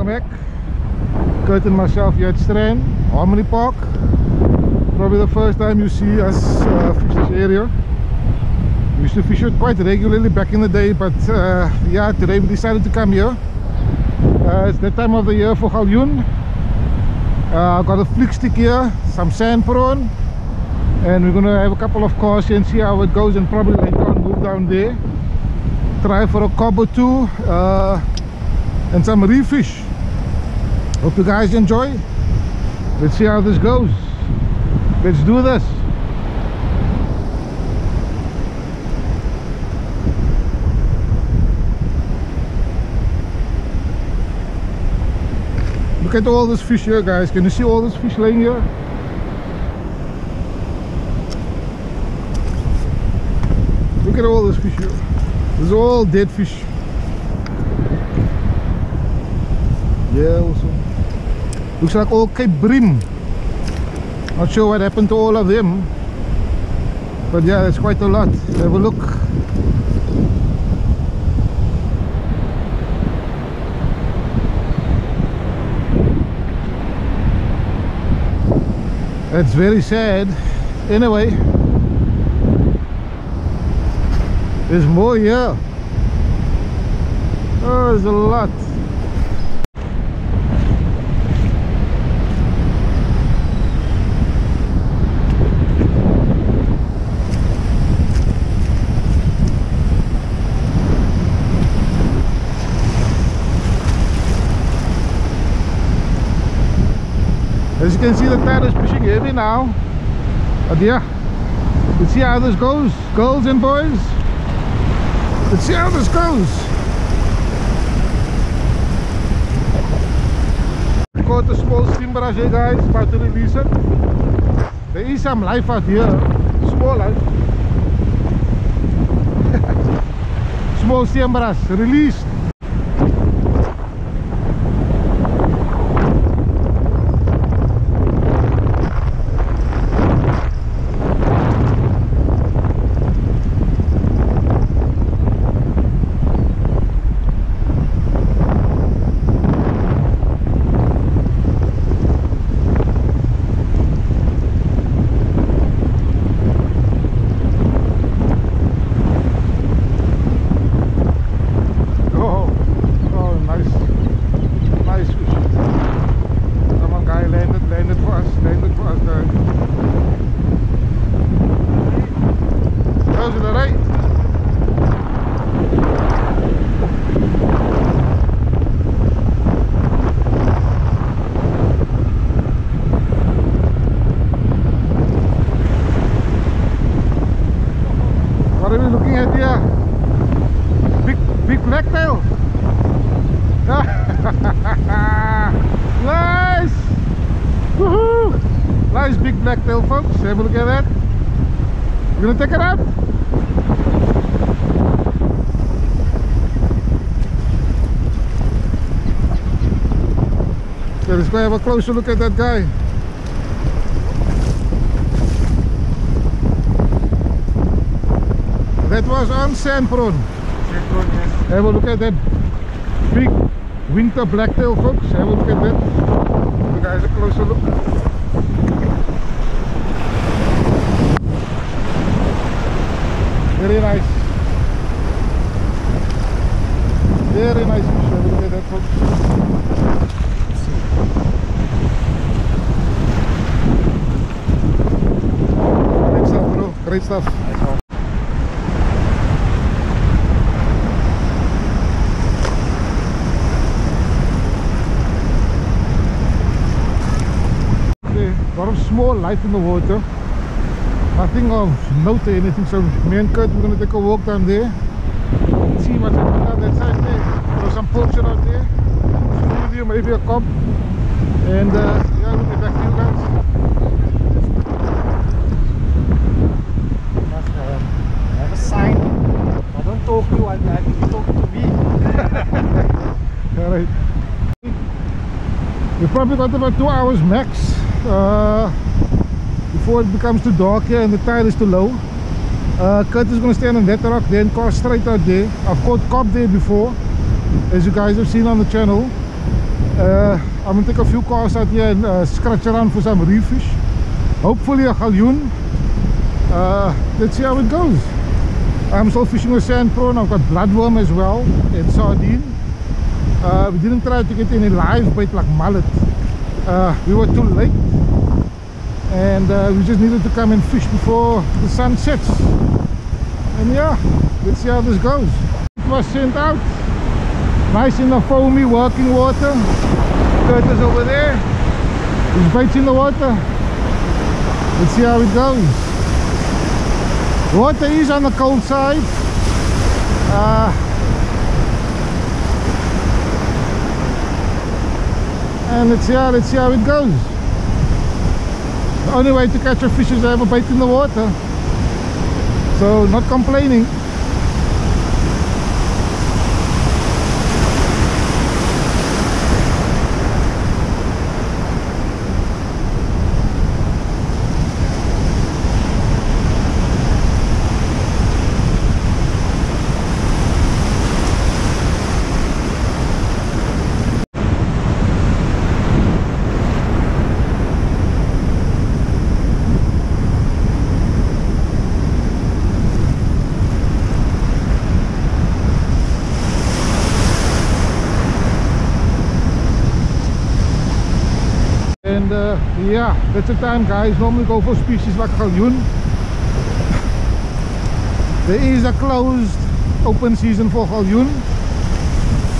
Welcome back. Kurt and myself here at Strand Harmony Park. Probably the first time you see us fish this area. We used to fish it quite regularly back in the day, but yeah, today we decided to come here. It's that time of the year for Halyun. I've got a flick stick here, some sand prawn, and we're gonna have a couple of casts and see how it goes, and probably later on move down there, try for a cob or two and some reef fish. Hope you guys enjoy. Let's see how this goes. Let's do this. Look at all this fish here, guys. Can you see all this fish laying here? Look at all this fish here. This is all dead fish. Yeah, also. Looks like all Cape Bream. Not sure what happened to all of them. But yeah, that's quite a lot. Have a look. That's very sad. Anyway, there's more here. Oh, there's a lot. As you can see, the tide is pushing heavy now, but yeah, let's see how this goes, girls and boys. Let's see how this goes. We caught a small steenbras here, guys, about to release it. There is some life out here, small life. Small steenbras released. Big blacktail. Nice. Woohoo! Nice big blacktail, folks. Have a look at that. We're gonna take it out. Okay, let's go have a closer look at that guy. That was on sand prawn. Have a look at that big winter blacktail, folks. Have a look at that. You guys, a closer look. Very nice. Very nice fish. Have a look at that, folks. Great stuff, bro. Great stuff. A lot of small life in the water, nothing of note or anything. So me and Kurt, we're going to take a walk down there, see what's happening on that side there. There's some poacher out there, maybe a cop, and yeah, we'll be back to you guys. I have a sign, I don't talk to you, I think you talk to me. Alright, we've probably got about 2 hours max before it becomes too dark here, yeah, and the tide is too low. Kurt is going to stand on that rock then cast straight out there. I've caught cob there before, as you guys have seen on the channel. I'm going to take a few cars out here and scratch around for some reef fish. Hopefully a Halyun. Let's see how it goes. I'm still fishing with sand prawn. I've got bloodworm as well and sardine. We didn't try to get any live bait like mullet. We were too late, and we just needed to come and fish before the sun sets. And yeah, let's see how this goes. It was sent out, nice in the foamy working water. Curtis over there, his bait's in the water. Let's see how it goes. Water is on the cold side. And let's see how it goes. The only way to catch a fish is to have a bait in the water. So, not complaining. Yeah, that's the time, guys. Normally go for species like Galjoen. There is a closed open season for Galjoen,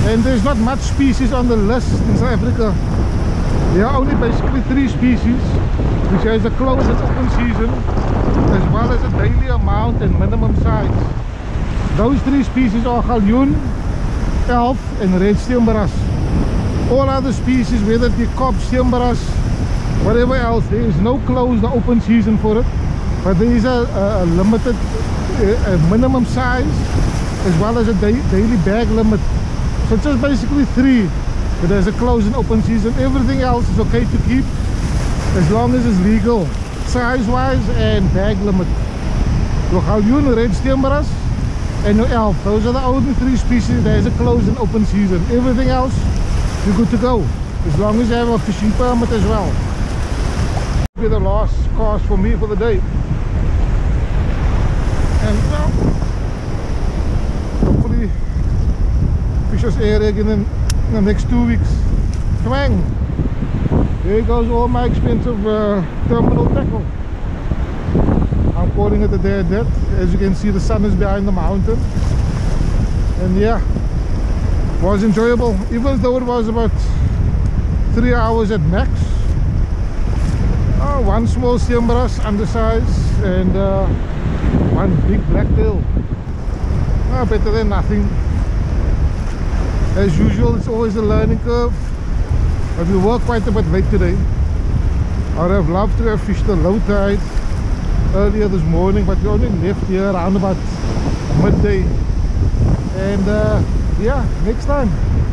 and there's not much species on the list in South Africa. There are only basically 3 species, which has a closed and open season, as well as a daily amount and minimum size. Those 3 species are Galjoen, Elf and Red Steenbras. All other species, whether it be Cape Bream, whatever else, there is no closed or open season for it, but there is a limited a minimum size as well as a daily bag limit. So it's just basically 3, but there's a closed and open season. Everything else is okay to keep as long as it's legal, size wise and bag limit. Your Galjoen, Red Steenbras and your Elf, those are the only 3 species there is a closed and open season. Everything else you're good to go as long as you have a fishing permit as well. Be the last cast for me for the day, and now hopefully fish us air again in the next 2 weeks. Twang! Here goes all my expensive terminal tackle. I'm calling it a day at that. As you can see, the sun is behind the mountain, and yeah, it was enjoyable, even though it was about 3 hours at max. Oh, 1 small steenbras undersized and 1 big blacktail. Oh, better than nothing. As usual, it's always a learning curve, but we work quite a bit late today. I'd have loved to have fished the low tide earlier this morning, but we only left here around about midday. And yeah, next time.